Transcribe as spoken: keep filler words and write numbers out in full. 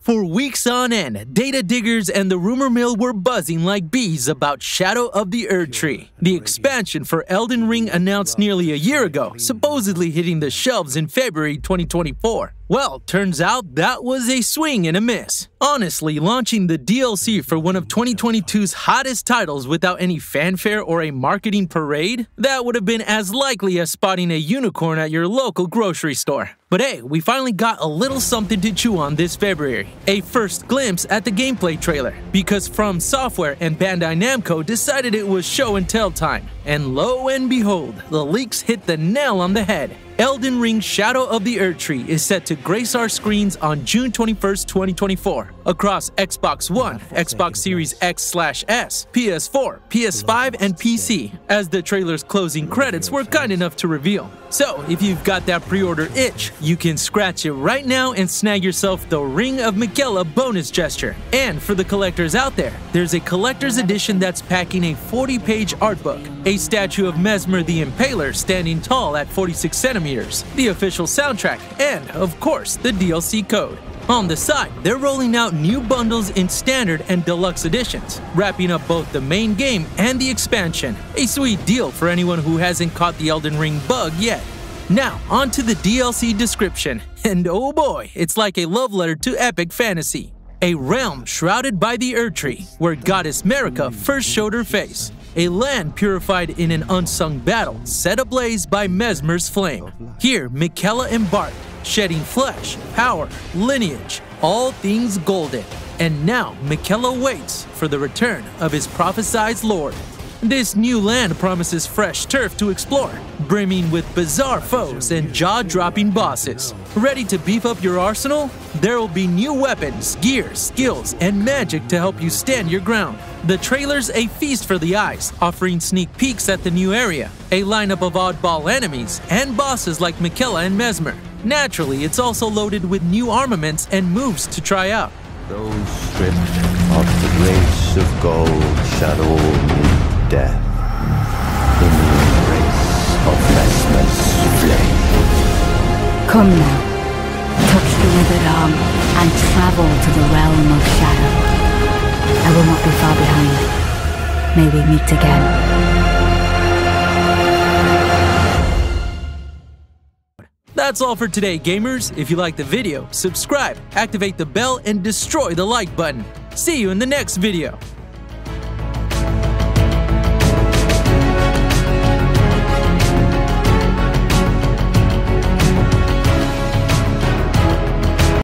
For weeks on end, data diggers and the rumor mill were buzzing like bees about Shadow of the Erdtree, the expansion for Elden Ring announced nearly a year ago, supposedly hitting the shelves in February twenty twenty-four. Well, turns out that was a swing and a miss. Honestly, launching the D L C for one of twenty twenty-two's hottest titles without any fanfare or a marketing parade? That would have been as likely as spotting a unicorn at your local grocery store. But hey, we finally got a little something to chew on this February. A first glimpse at the gameplay trailer, because From Software and Bandai Namco decided it was show and tell time. And lo and behold, the leaks hit the nail on the head. Elden Ring Shadow of the Erdtree is set to grace our screens on June twenty-first, twenty twenty-four, across Xbox One, Xbox Series X slash S, P S four, P S five, and P C, as the trailer's closing credits were kind enough to reveal. So, if you've got that pre-order itch, you can scratch it right now and snag yourself the Ring of Miquella bonus gesture. And for the collectors out there, there's a collector's edition that's packing a forty page art book, a statue of Mesmer the Impaler standing tall at forty-six centimeters, the official soundtrack, and, of course, the D L C code. On the side, they're rolling out new bundles in standard and deluxe editions, wrapping up both the main game and the expansion. A sweet deal for anyone who hasn't caught the Elden Ring bug yet. Now, onto the D L C description. And oh boy, it's like a love letter to epic fantasy. A realm shrouded by the Erdtree, where goddess Merica first showed her face. A land purified in an unsung battle, set ablaze by Mesmer's flame. Here, Miquella embarked, shedding flesh, power, lineage, all things golden. And now, Miquella waits for the return of his prophesied lord. This new land promises fresh turf to explore, brimming with bizarre foes and jaw-dropping bosses. Ready to beef up your arsenal? There will be new weapons, gear, skills, and magic to help you stand your ground. The trailer's a feast for the eyes, offering sneak peeks at the new area, a lineup of oddball enemies, and bosses like Miquella and Mesmer. Naturally, it's also loaded with new armaments and moves to try out. Those stripped of the grace of gold shall all meet death. Come now, touch the withered arm and travel to the realm of shadow. I will not be far behind. May we meet again. That's all for today, gamers. If you liked the video, subscribe, activate the bell, and destroy the like button. See you in the next video.